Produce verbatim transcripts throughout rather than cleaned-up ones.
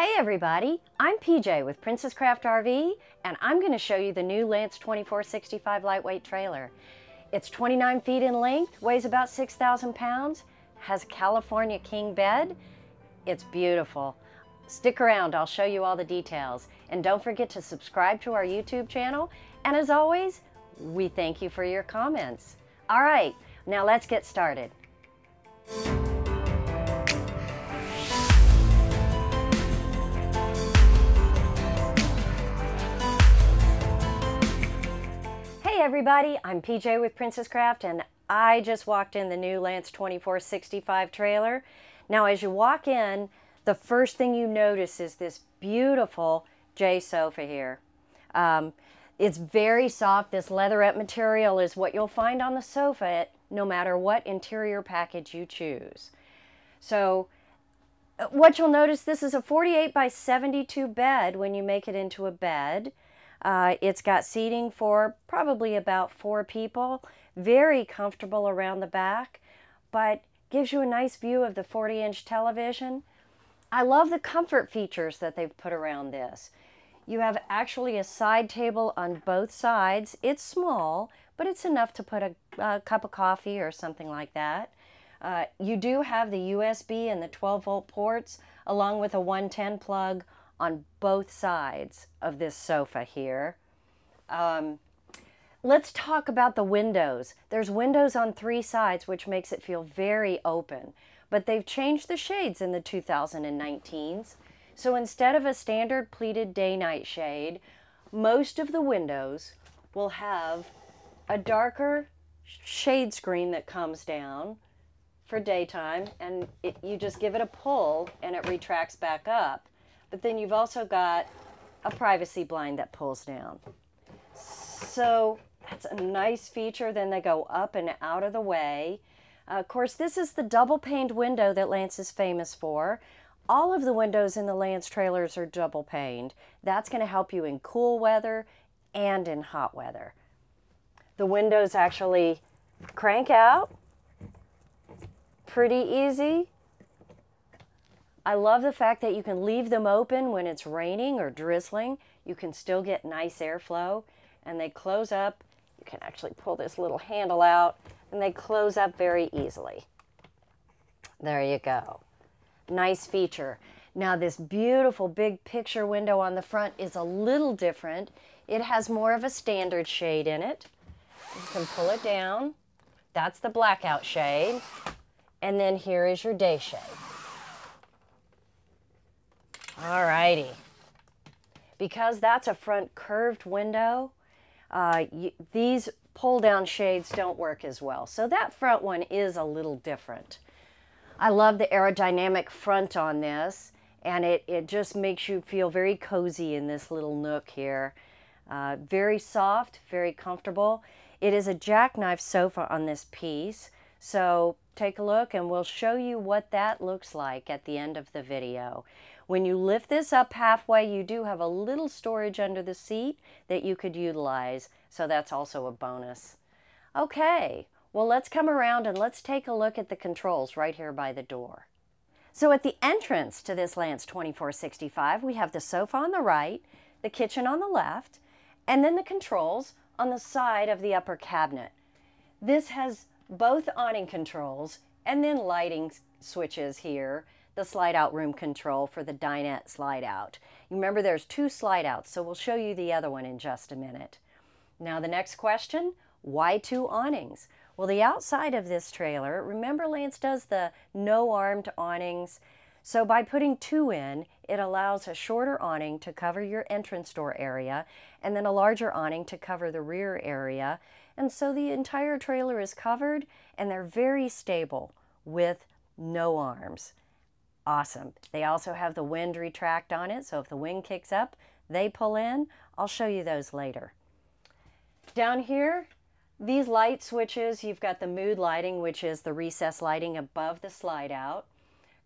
Hey everybody, I'm P J with Princess Craft R V, and I'm going to show you the new Lance twenty-four sixty-five lightweight trailer. It's twenty-nine feet in length, weighs about six thousand pounds, has a California king bed. It's beautiful. Stick around, I'll show you all the details. And don't forget to subscribe to our YouTube channel. And as always, we thank you for your comments. All right, now let's get started. Hey everybody, I'm P J with Princess Craft, and I just walked in the new Lance twenty-four sixty-five trailer. Now as you walk in, the first thing you notice is this beautiful J sofa here. Um, it's very soft. This leatherette material is what you'll find on the sofa at, no matter what interior package you choose. So what you'll notice, this is a forty-eight by seventy-two bed when you make it into a bed. Uh, it's got seating for probably about four people, very comfortable around the back, but gives you a nice view of the forty inch television. I love the comfort features that they've put around this. You have actually a side table on both sides. It's small, but it's enough to put a, a cup of coffee or something like that. Uh, you do have the U S B and the twelve volt ports, along with a one ten plug on both sides of this sofa here. Um, let's talk about the windows. There's windows on three sides, which makes it feel very open, but they've changed the shades in the two thousand nineteens. So instead of a standard pleated day-night shade, most of the windows will have a darker shade screen that comes down for daytime, and it, you just give it a pull and it retracts back up. But then you've also got a privacy blind that pulls down. So that's a nice feature. Then they go up and out of the way. Uh, of course, this is the double paned window that Lance is famous for. All of the windows in the Lance trailers are double paned. That's going to help you in cool weather and in hot weather. The windows actually crank out pretty easy. I love the fact that you can leave them open when it's raining or drizzling. You can still get nice airflow, and they close up. You can actually pull this little handle out, and they close up very easily. There you go. Nice feature. Now this beautiful big picture window on the front is a little different. It has more of a standard shade in it. You can pull it down. That's the blackout shade. And then here is your day shade. Alrighty, because that's a front curved window, uh, you, these pull down shades don't work as well. So that front one is a little different. I love the aerodynamic front on this, and it, it just makes you feel very cozy in this little nook here. Uh, very soft, very comfortable. It is a jackknife sofa on this piece. So take a look and we'll show you what that looks like at the end of the video. When you lift this up halfway, you do have a little storage under the seat that you could utilize, so that's also a bonus. Okay, well let's come around and let's take a look at the controls right here by the door. So at the entrance to this Lance twenty-four sixty-five, we have the sofa on the right, the kitchen on the left, and then the controls on the side of the upper cabinet. This has both awning controls and then lighting switches here. The slide out room control for the dinette slide out. You remember there's two slide outs, so we'll show you the other one in just a minute. Now the next question, why two awnings? Well, the outside of this trailer, remember Lance does the no armed awnings, so by putting two in, it allows a shorter awning to cover your entrance door area and then a larger awning to cover the rear area, and so the entire trailer is covered and they're very stable with no arms. Awesome. They also have the wind retract on it, so if the wind kicks up, they pull in. I'll show you those later. Down here, these light switches, you've got the mood lighting, which is the recessed lighting above the slide out.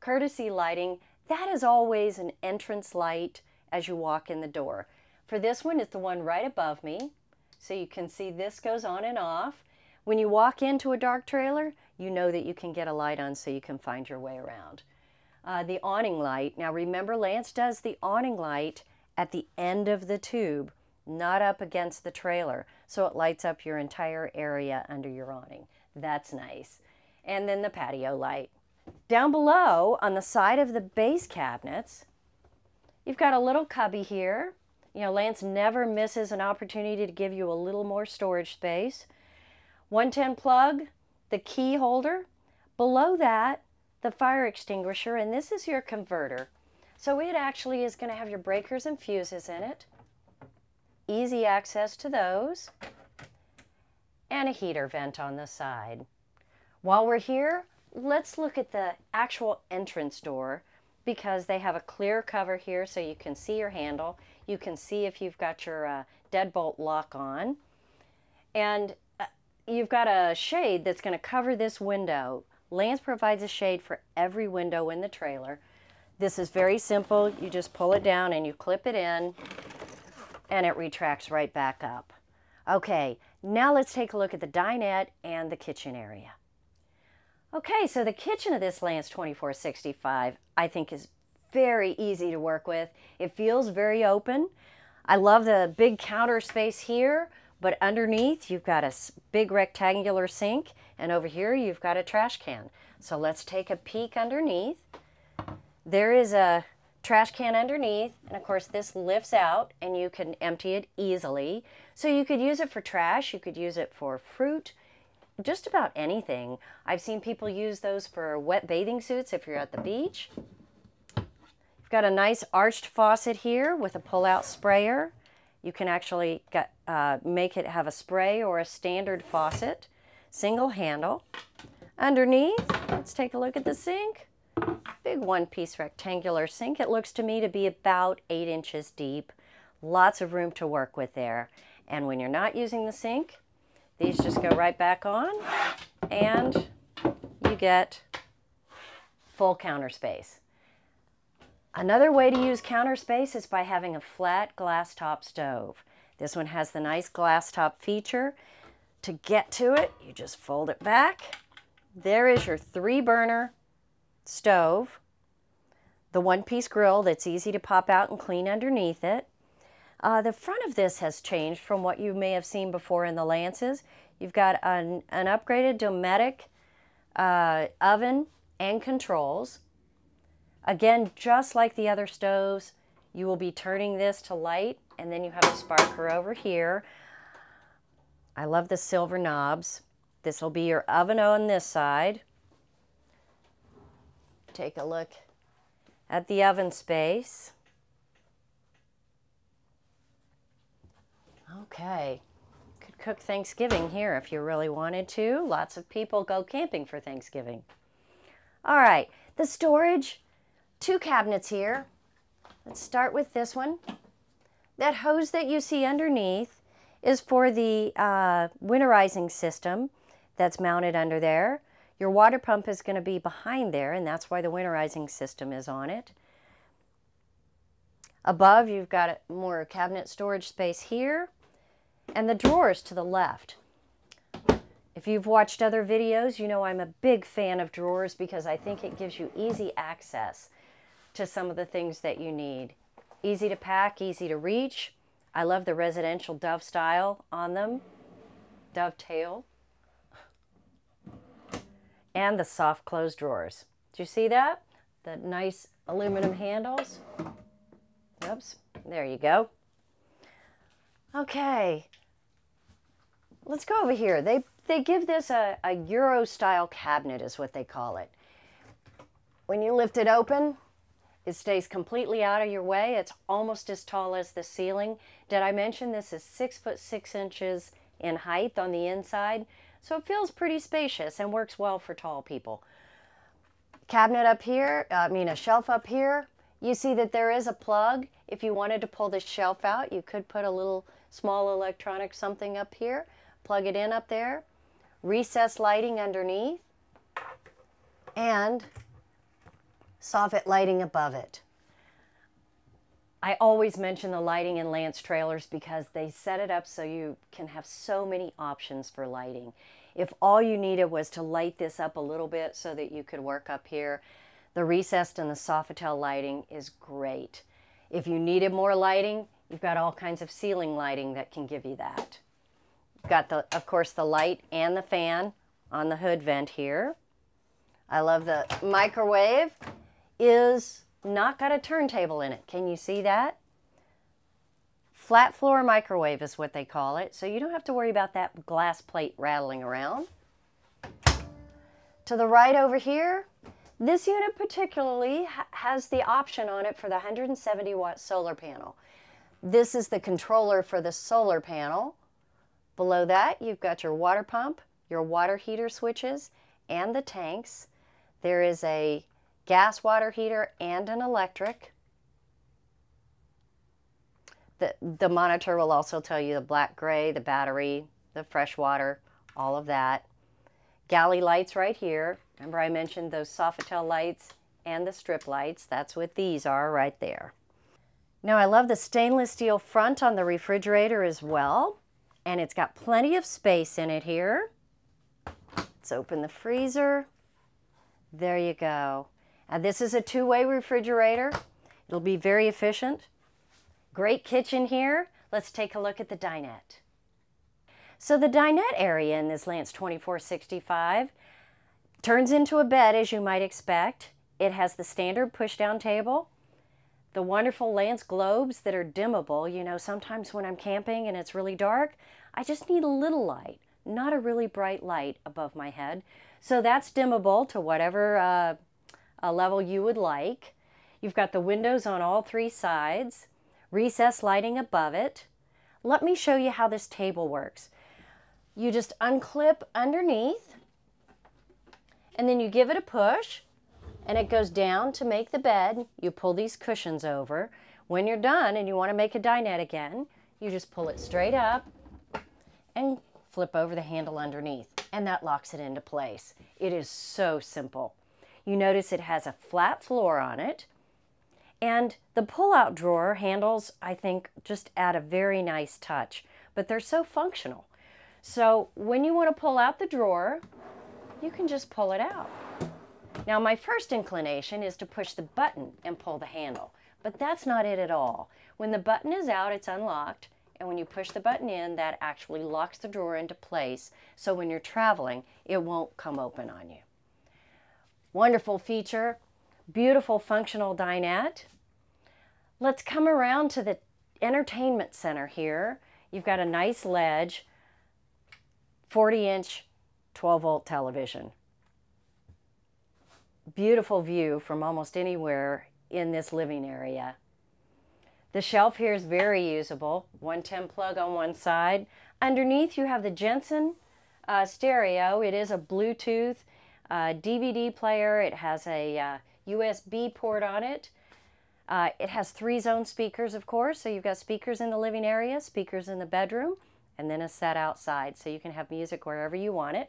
Courtesy lighting, that is always an entrance light as you walk in the door. For this one, it's the one right above me, so you can see this goes on and off. When you walk into a dark trailer, you know that you can get a light on so you can find your way around. uh, the awning light. Now remember, Lance does the awning light at the end of the tube, not up against the trailer. So it lights up your entire area under your awning. That's nice. And then the patio light. Down below on the side of the base cabinets, you've got a little cubby here. You know, Lance never misses an opportunity to give you a little more storage space. one ten plug, the key holder. Below that, the fire extinguisher, and this is your converter. So it actually is going to have your breakers and fuses in it. Easy access to those. And a heater vent on the side. While we're here, let's look at the actual entrance door, because they have a clear cover here so you can see your handle. You can see if you've got your uh, deadbolt lock on. And uh, you've got a shade that's going to cover this window. Lance provides a shade for every window in the trailer. This is very simple. You just pull it down and you clip it in, and it retracts right back up. Okay, now let's take a look at the dinette and the kitchen area. Okay, so the kitchen of this Lance twenty-four sixty-five, I think, is very easy to work with. It feels very open. I love the big counter space here, but underneath you've got a big rectangular sink, and over here you've got a trash can. So let's take a peek underneath. There is a trash can underneath, and of course this lifts out and you can empty it easily. So you could use it for trash, you could use it for fruit, just about anything. I've seen people use those for wet bathing suits if you're at the beach. You've got a nice arched faucet here with a pull-out sprayer. You can actually get, uh, make it have a spray or a standard faucet, single handle. Underneath, let's take a look at the sink. Big one-piece rectangular sink. It looks to me to be about eight inches deep. Lots of room to work with there. And when you're not using the sink, these just go right back on and you get full counter space. Another way to use counter space is by having a flat glass top stove. This one has the nice glass top feature. To get to it, you just fold it back. There is your three burner stove, the one-piece grill that's easy to pop out and clean underneath it. Uh, the front of this has changed from what you may have seen before in the Lances. You've got an, an upgraded Dometic uh, oven and controls. Again, just like the other stoves, you will be turning this to light, and then you have a sparker over here. I love the silver knobs. This will be your oven on this side. Take a look at the oven space. Okay, could cook Thanksgiving here if you really wanted to. Lots of people go camping for Thanksgiving. All right, the storage, two cabinets here. Let's start with this one. That hose that you see underneath is for the uh, winterizing system that's mounted under there. Your water pump is going to be behind there, and that's why the winterizing system is on it. Above, you've got more cabinet storage space here, and the drawers to the left. If you've watched other videos, you know I'm a big fan of drawers because I think it gives you easy access to some of the things that you need. Easy to pack, easy to reach. I love the residential dove style on them, dovetail, and the soft close drawers. Do you see that? The nice aluminum handles. Oops, there you go. Okay, let's go over here. They, they give this a, a Euro-style cabinet is what they call it. When you lift it open, it stays completely out of your way. It's almost as tall as the ceiling. Did I mention this is six foot six inches in height on the inside? So it feels pretty spacious and works well for tall people. Cabinet up here, I mean a shelf up here. You see that there is a plug. If you wanted to pull the shelf out, you could put a little small electronic something up here, plug it in up there, recessed lighting underneath, and soffit lighting above it. I always mention the lighting in Lance trailers because they set it up so you can have so many options for lighting. If all you needed was to light this up a little bit so that you could work up here, The recessed and the Sofitel lighting is great. If you needed more lighting, you've got all kinds of ceiling lighting that can give you that. You've got, the, of course, the light and the fan on the hood vent here. I love the microwave is not got a turntable in it. Can you see that? Flat floor microwave is what they call it, so you don't have to worry about that glass plate rattling around. To the right over here, this unit particularly ha has the option on it for the one hundred seventy watt solar panel. This is the controller for the solar panel. Below that, you've got your water pump, your water heater switches, and the tanks. There is a gas water heater and an electric. The, the monitor will also tell you the black gray, the battery, the fresh water, all of that. Galley lights right here. Remember I mentioned those Sofitel lights and the strip lights. That's what these are right there. Now I love the stainless steel front on the refrigerator as well. And it's got plenty of space in it here. Let's open the freezer. There you go. Now this is a two-way refrigerator. It'll be very efficient. Great kitchen here. Let's take a look at the dinette. So the dinette area in this Lance twenty-four sixty-five turns into a bed, as you might expect. It has the standard push-down table, the wonderful Lance globes that are dimmable. You know, sometimes when I'm camping and it's really dark, I just need a little light, not a really bright light above my head. So that's dimmable to whatever uh, a level you would like. You've got the windows on all three sides, recessed lighting above it. Let me show you how this table works. You just unclip underneath, and then you give it a push, and it goes down to make the bed. You pull these cushions over. When you're done and you want to make a dinette again, you just pull it straight up and flip over the handle underneath, and that locks it into place. It is so simple. You notice it has a flat floor on it, and the pull-out drawer handles, I think, just add a very nice touch, but they're so functional. So when you want to pull out the drawer, you can just pull it out. Now my first inclination is to push the button and pull the handle, but that's not it at all. When the button is out, it's unlocked, and when you push the button in, that actually locks the drawer into place, so when you're traveling, it won't come open on you. Wonderful feature, beautiful functional dinette. Let's come around to the entertainment center here. You've got a nice ledge, forty inch twelve volt television. Beautiful view from almost anywhere in this living area. The shelf here is very usable. one ten plug on one side. Underneath you have the Jensen uh, stereo. It is a Bluetooth uh, D V D player. It has a uh, U S B port on it. Uh, it has three zone speakers, of course, so you've got speakers in the living area, speakers in the bedroom, and then a set outside, so you can have music wherever you want it.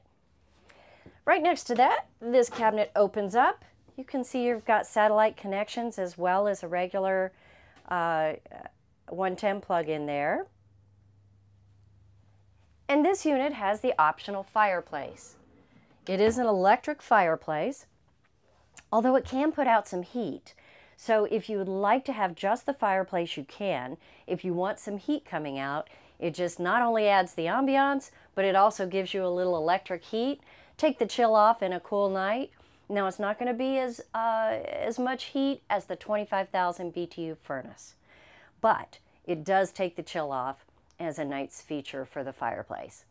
Right next to that, this cabinet opens up. You can see you've got satellite connections as well as a regular uh, one ten plug in there. And this unit has the optional fireplace. It is an electric fireplace, although it can put out some heat. So if you would like to have just the fireplace, you can. If you want some heat coming out, it just not only adds the ambiance, but it also gives you a little electric heat. Take the chill off in a cool night. Now it's not going to be as, uh, as much heat as the twenty-five thousand B T U furnace, but it does take the chill off as a night's feature for the fireplace.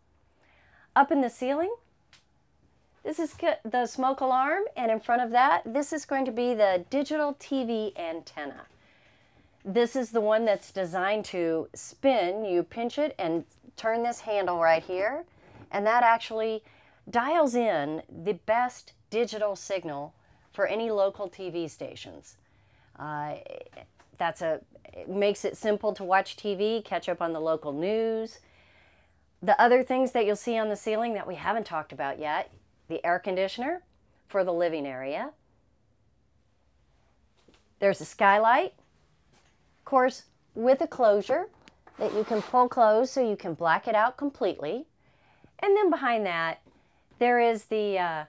Up in the ceiling, this is the smoke alarm, and in front of that, this is going to be the digital T V antenna. This is the one that's designed to spin. You pinch it and turn this handle right here, and that actually dials in the best digital signal for any local T V stations. Uh, that's a, it makes it simple to watch T V, catch up on the local news. The other things that you'll see on the ceiling that we haven't talked about yet, the air conditioner for the living area. There's a skylight, of course, with a closure that you can pull closed so you can black it out completely. And then behind that, there is the uh,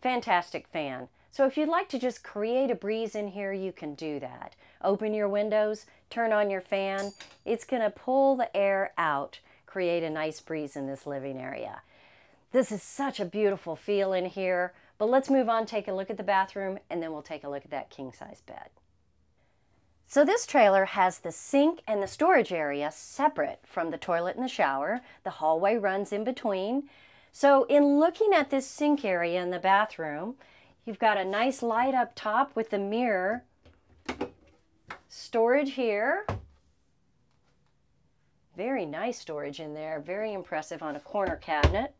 Fantastic Fan. So if you'd like to just create a breeze in here, you can do that. Open your windows, turn on your fan. It's gonna pull the air out, create a nice breeze in this living area. This is such a beautiful feel in here, but let's move on, take a look at the bathroom, and then we'll take a look at that king-size bed. So this trailer has the sink and the storage area separate from the toilet and the shower. The hallway runs in between. So in looking at this sink area in the bathroom, you've got a nice light up top with the mirror, storage here. Very nice storage in there, very impressive on a corner cabinet.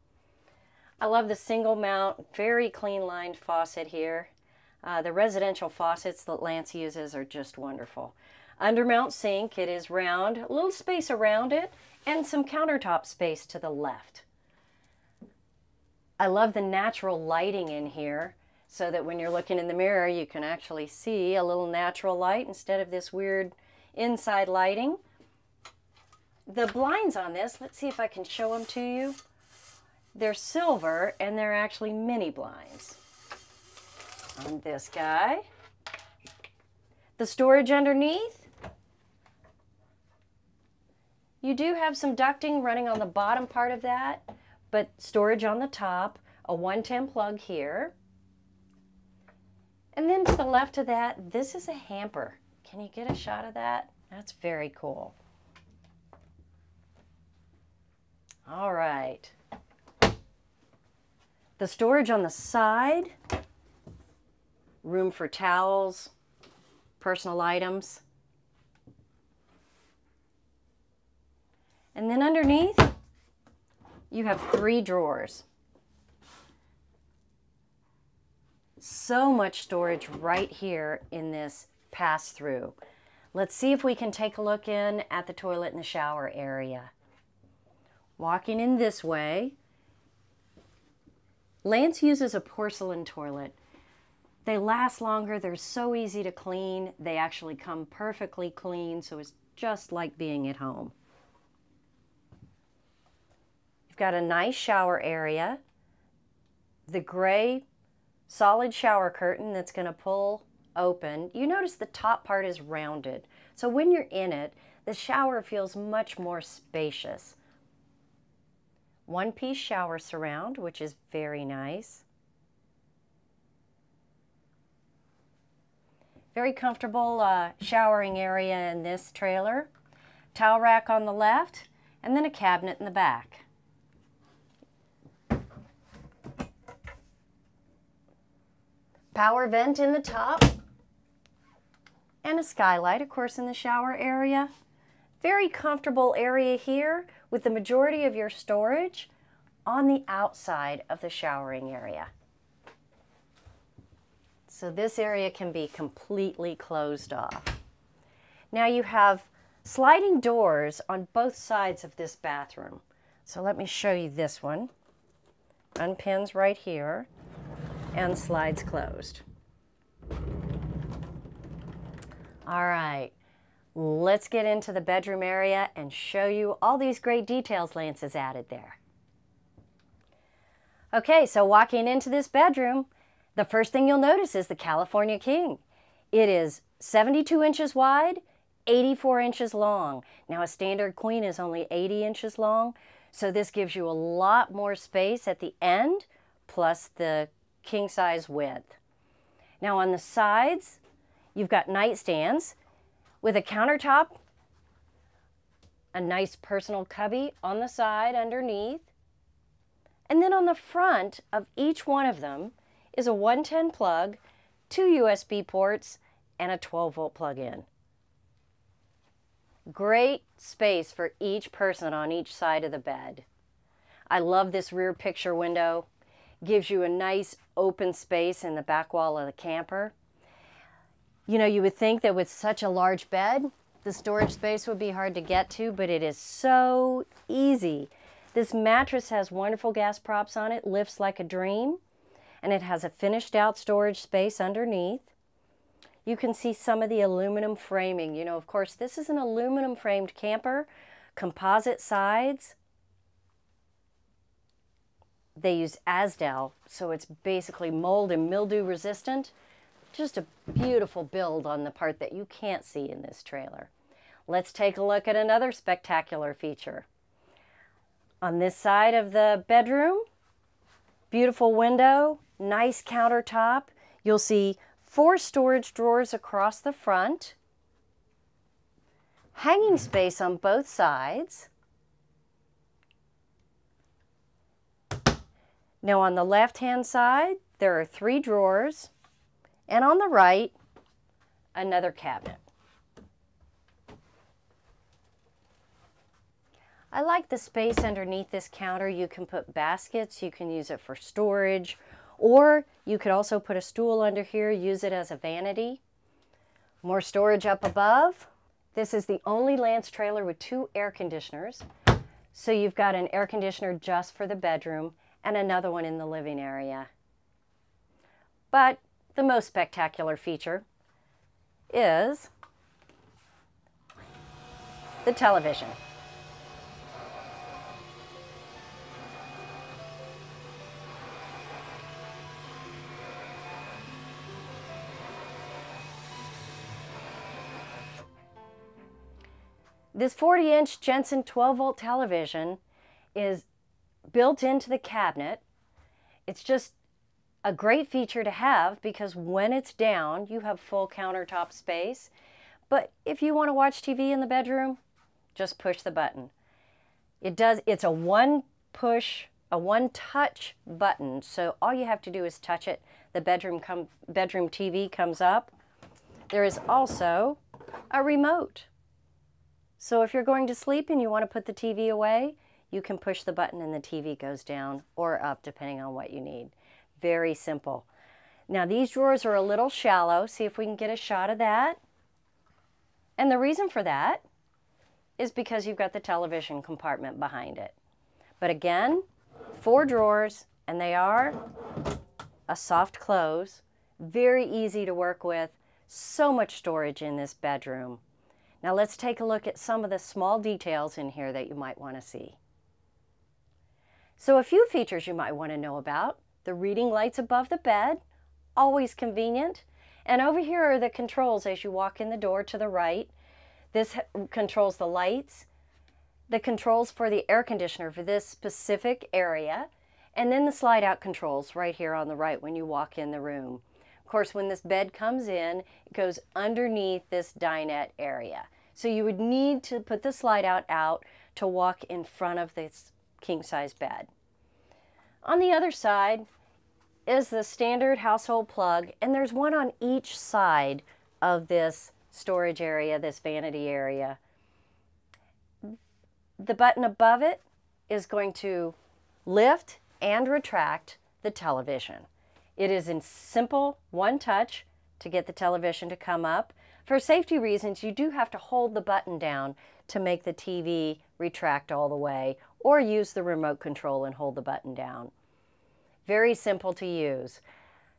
I love the single mount, very clean lined faucet here. Uh, the residential faucets that Lance uses are just wonderful. Undermount sink, it is round, a little space around it, and some countertop space to the left. I love the natural lighting in here so that when you're looking in the mirror, you can actually see a little natural light instead of this weird inside lighting. The blinds on this, let's see if I can show them to you. They're silver and they're actually mini blinds on this guy. The storage underneath. You do have some ducting running on the bottom part of that, but storage on the top, a one ten plug here. And then to the left of that, this is a hamper. Can you get a shot of that? That's very cool. All right. The storage on the side, room for towels, personal items. And then underneath, you have three drawers. So much storage right here in this pass-through. Let's see if we can take a look in at the toilet and the shower area. Walking in this way, Lance uses a porcelain toilet. They last longer, they're so easy to clean. They actually come perfectly clean, so it's just like being at home. You've got a nice shower area. The gray solid shower curtain that's gonna pull open. You notice the top part is rounded. So when you're in it, the shower feels much more spacious. One-piece shower surround, which is very nice. Very comfortable uh, showering area in this trailer. Towel rack on the left, and then a cabinet in the back. Power vent in the top, and a skylight, of course, in the shower area. Very comfortable area here with the majority of your storage on the outside of the showering area. So this area can be completely closed off. Now you have sliding doors on both sides of this bathroom. So let me show you this one. Unpins right here and slides closed. All right, let's get into the bedroom area and show you all these great details Lance has added there. Okay, so walking into this bedroom, the first thing you'll notice is the California King. It is seventy-two inches wide, eighty-four inches long. Now a standard queen is only eighty inches long, so this gives you a lot more space at the end, plus the king size width. Now on the sides, you've got nightstands with a countertop, a nice personal cubby on the side underneath. And then on the front of each one of them is a one ten plug, two U S B ports, and a twelve volt plug-in. Great space for each person on each side of the bed. I love this rear picture window. Gives you a nice open space in the back wall of the camper. You know, you would think that with such a large bed, the storage space would be hard to get to, but it is so easy. This mattress has wonderful gas props on it, lifts like a dream. And it has a finished out storage space underneath. You can see some of the aluminum framing. You know, of course, this is an aluminum framed camper, composite sides. they use Azdel, so it's basically mold and mildew resistant. Just a beautiful build on the part that you can't see in this trailer. Let's take a look at another spectacular feature. On this side of the bedroom, beautiful window, nice countertop. You'll see four storage drawers across the front, hanging space on both sides. Now on the left-hand side, there are three drawers, and on the right, another cabinet. I like the space underneath this counter. You can put baskets, you can use it for storage, or you could also put a stool under here, use it as a vanity. More storage up above. This is the only Lance trailer with two air conditioners. So you've got an air conditioner just for the bedroom and another one in the living area. But the most spectacular feature is the television. This forty inch Jensen twelve volt television is built into the cabinet. It's just a great feature to have because when it's down, you have full countertop space. But if you want to watch T V in the bedroom, just push the button. It does, it's a one push, a one touch button. So all you have to do is touch it. The bedroom, com- bedroom T V comes up. There is also a remote. So if you're going to sleep and you want to put the T V away, you can push the button and the T V goes down or up depending on what you need. Very simple. Now these drawers are a little shallow. See if we can get a shot of that. And the reason for that is because you've got the television compartment behind it. But again, four drawers, and they are a soft close. Very easy to work with. So much storage in this bedroom. Now let's take a look at some of the small details in here that you might want to see. So a few features you might want to know about. The reading lights above the bed, always convenient. And over here are the controls as you walk in the door to the right. This controls the lights, the controls for the air conditioner for this specific area, and then the slide out controls right here on the right when you walk in the room. Of course, when this bed comes in, it goes underneath this dinette area. So you would need to put the slide out out to walk in front of this king-size bed. On the other side is the standard household plug, and there's one on each side of this storage area, this vanity area. The button above it is going to lift and retract the television. It is in simple one touch to get the television to come up. For safety reasons, you do have to hold the button down to make the T V retract all the way, or use the remote control and hold the button down. Very simple to use.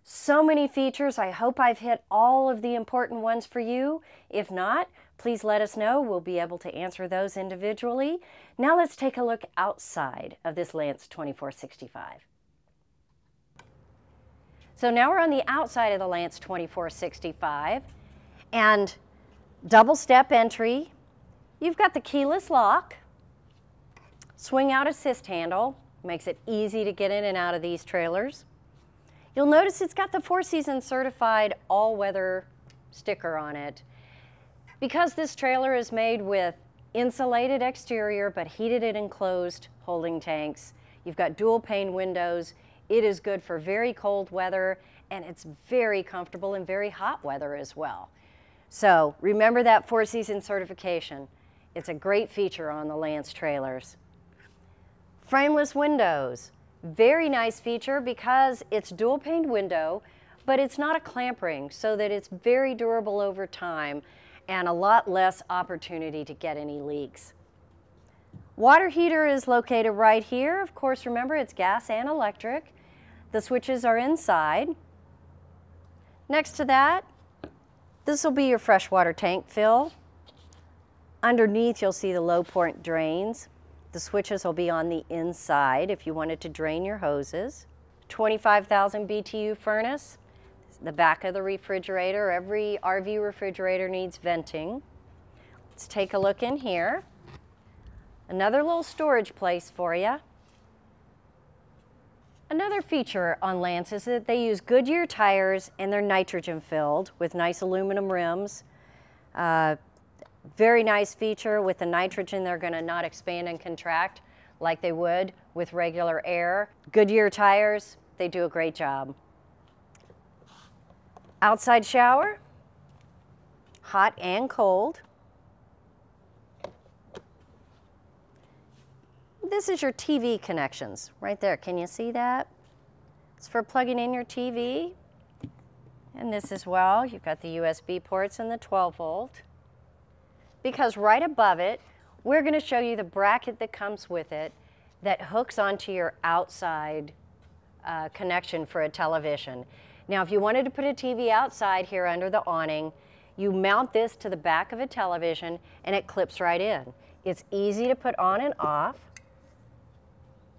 So many features. I hope I've hit all of the important ones for you. If not, please let us know. We'll be able to answer those individually. Now let's take a look outside of this Lance twenty-four sixty-five. So now we're on the outside of the Lance twenty-four sixty-five, and double step entry. You've got the keyless lock, swing out assist handle, makes it easy to get in and out of these trailers. You'll notice it's got the Four Season Certified all-weather sticker on it. Because this trailer is made with insulated exterior but heated and enclosed holding tanks, you've got dual pane windows. It is good for very cold weather, and it's very comfortable in very hot weather as well. So remember that Four Season certification. It's a great feature on the Lance trailers. Frameless windows, very nice feature because it's dual pane window, but it's not a clamp ring, so that it's very durable over time and a lot less opportunity to get any leaks. Water heater is located right here. Of course, remember it's gas and electric. The switches are inside. Next to that, this will be your freshwater tank fill. Underneath, you'll see the low point drains. The switches will be on the inside if you wanted to drain your hoses. twenty-five thousand B T U furnace, the back of the refrigerator. Every R V refrigerator needs venting. Let's take a look in here. Another little storage place for you. Another feature on Lance is that they use Goodyear tires and they're nitrogen filled with nice aluminum rims. Uh, very nice feature. With the nitrogen, they're going to not expand and contract like they would with regular air. Goodyear tires, they do a great job. Outside shower, hot and cold. This is your T V connections right there. Can you see that? It's for plugging in your T V. And this as well, you've got the U S B ports and the twelve volt. Because right above it, we're going to show you the bracket that comes with it that hooks onto your outside uh, connection for a television. Now, if you wanted to put a T V outside here under the awning, you mount this to the back of a television and it clips right in. It's easy to put on and off.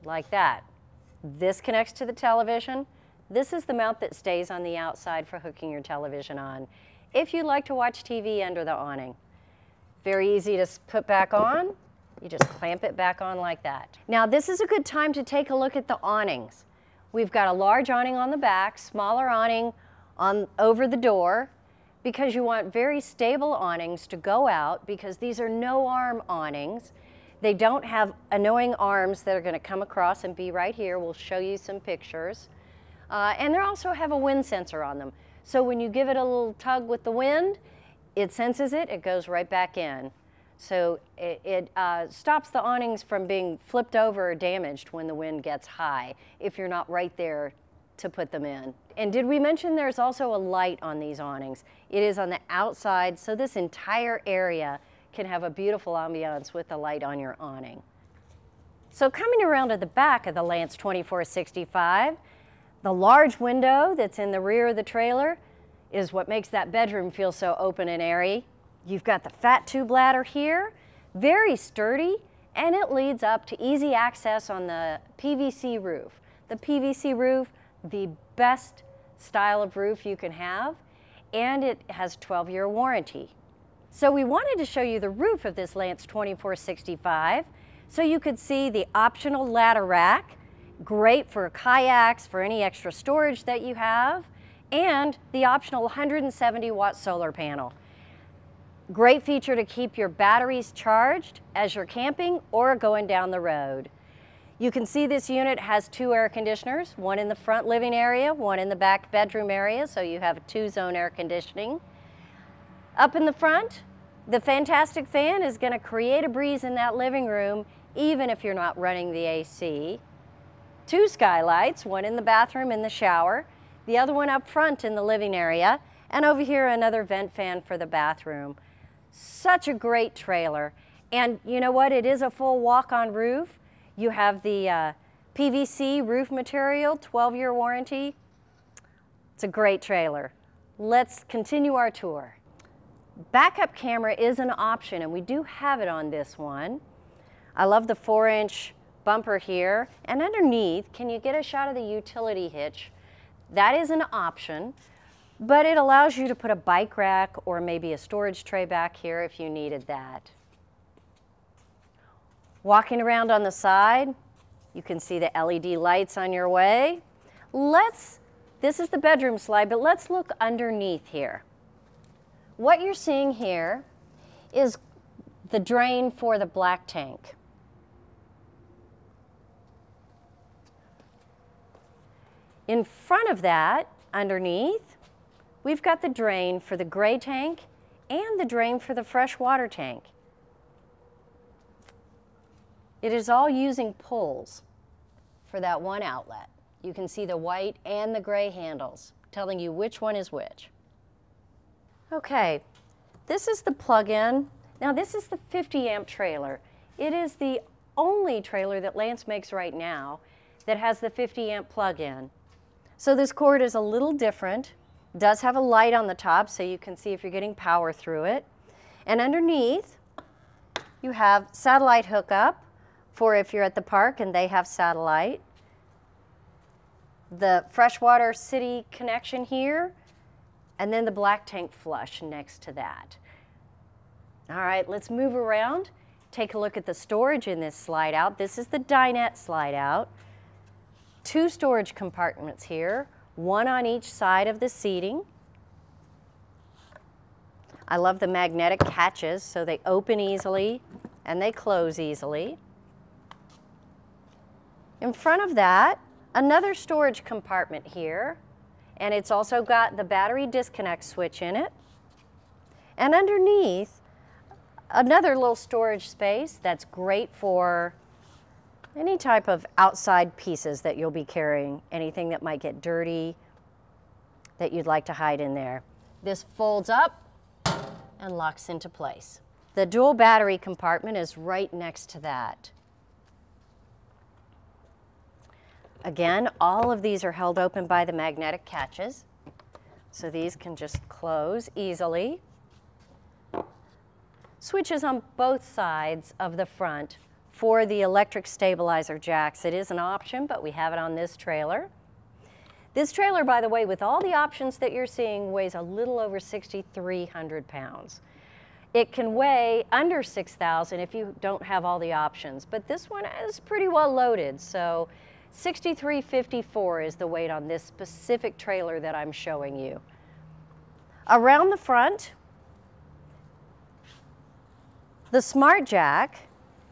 Like that. This connects to the television. This is the mount that stays on the outside for hooking your television on. If you like to watch T V under the awning, very easy to put back on. You just clamp it back on like that. Now this is a good time to take a look at the awnings. We've got a large awning on the back, smaller awning on over the door, because you want very stable awnings to go out, because these are no arm awnings. They don't have annoying arms that are going to come across and be right here. We'll show you some pictures. Uh, and they also have a wind sensor on them. So when you give it a little tug with the wind, it senses it, it goes right back in. So it, it uh, stops the awnings from being flipped over or damaged when the wind gets high, if you're not right there to put them in. And did we mention there's also a light on these awnings? It is on the outside, so this entire area can have a beautiful ambiance with the light on your awning. So coming around to the back of the Lance twenty-four sixty-five, the large window that's in the rear of the trailer is what makes that bedroom feel so open and airy. You've got the fat tube ladder here, very sturdy, and it leads up to easy access on the P V C roof. The P V C roof, the best style of roof you can have, and it has twelve year warranty. So we wanted to show you the roof of this Lance twenty-four sixty-five so you could see the optional ladder rack, great for kayaks, for any extra storage that you have, and the optional one hundred seventy watt solar panel. Great feature to keep your batteries charged as you're camping or going down the road. You can see this unit has two air conditioners, one in the front living area, one in the back bedroom area, so you have two zone air conditioning. Up in the front, the Fantastic Fan is going to create a breeze in that living room, even if you're not running the A C. Two skylights, one in the bathroom in the shower, the other one up front in the living area, and over here another vent fan for the bathroom. Such a great trailer. And you know what? It is a full walk-on roof. You have the uh, P V C roof material, twelve year warranty. It's a great trailer. Let's continue our tour. Backup camera is an option, and we do have it on this one. I love the four inch bumper here, and underneath, can you get a shot of the utility hitch? That is an option, but it allows you to put a bike rack or maybe a storage tray back here if you needed that. Walking around on the side, you can see the L E D lights on your way. Let's, this is the bedroom slide, but let's look underneath here. What you're seeing here is the drain for the black tank. In front of that, underneath, we've got the drain for the gray tank and the drain for the freshwater tank. It is all using pulls for that one outlet. You can see the white and the gray handles telling you which one is which. Okay, this is the plug-in. Now this is the fifty amp trailer. It is the only trailer that Lance makes right now that has the fifty amp plug-in. So this cord is a little different. It does have a light on the top so you can see if you're getting power through it. And underneath you have satellite hookup for if you're at the park and they have satellite. The freshwater city connection here, and then the black tank flush next to that. All right, let's move around. Take a look at the storage in this slide out. This is the dinette slide out. Two storage compartments here, one on each side of the seating. I love the magnetic catches, so they open easily and they close easily. In front of that, another storage compartment here, and it's also got the battery disconnect switch in it. And underneath, another little storage space that's great for any type of outside pieces that you'll be carrying, anything that might get dirty that you'd like to hide in there. This folds up and locks into place. The dual battery compartment is right next to that. Again, all of these are held open by the magnetic catches, so these can just close easily. Switches on both sides of the front for the electric stabilizer jacks. It is an option, but we have it on this trailer. This trailer, by the way, with all the options that you're seeing, weighs a little over six thousand three hundred pounds. It can weigh under six thousand if you don't have all the options, but this one is pretty well loaded, so six thousand three hundred fifty-four is the weight on this specific trailer that I'm showing you. Around the front, the smart jack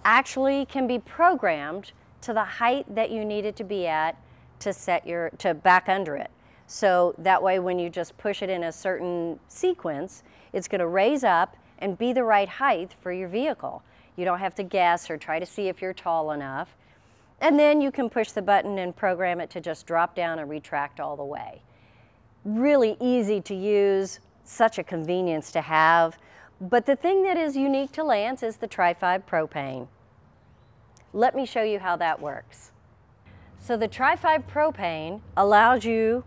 actually can be programmed to the height that you need it to be at to set your to back under it. So that way, when you just push it in a certain sequence, it's going to raise up and be the right height for your vehicle. You don't have to guess or try to see if you're tall enough. And then you can push the button and program it to just drop down and retract all the way. Really easy to use, such a convenience to have. But the thing that is unique to Lance is the Tri five Propane. Let me show you how that works. So the Tri five Propane allows you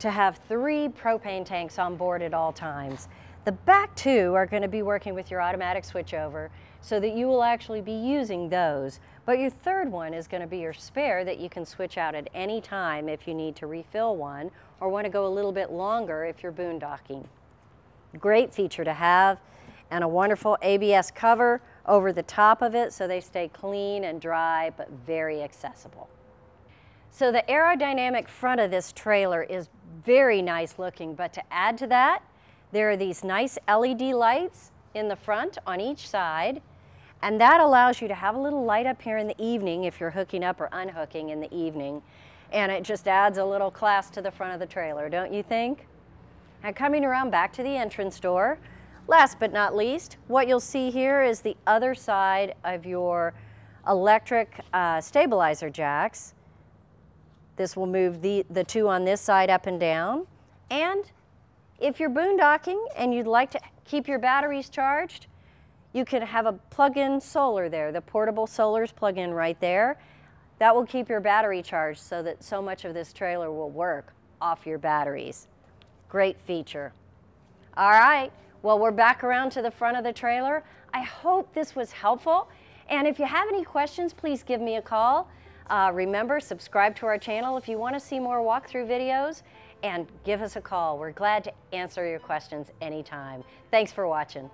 to have three propane tanks on board at all times. The back two are going to be working with your automatic switchover, so that you will actually be using those. But your third one is going to be your spare that you can switch out at any time if you need to refill one or want to go a little bit longer if you're boondocking. Great feature to have, and a wonderful A B S cover over the top of it so they stay clean and dry but very accessible. So the aerodynamic front of this trailer is very nice looking, but to add to that, there are these nice L E D lights in the front on each side. And that allows you to have a little light up here in the evening if you're hooking up or unhooking in the evening. And it just adds a little class to the front of the trailer, don't you think? And coming around back to the entrance door, last but not least, what you'll see here is the other side of your electric uh, stabilizer jacks. This will move the, the two on this side up and down. And if you're boondocking and you'd like to keep your batteries charged, you can have a plug-in solar there. The portable solar's plug-in right there. That will keep your battery charged so that so much of this trailer will work off your batteries. Great feature. All right, well, we're back around to the front of the trailer. I hope this was helpful. And if you have any questions, please give me a call. Uh, remember, subscribe to our channel if you want to see more walkthrough videos, and give us a call. We're glad to answer your questions anytime. Thanks for watching.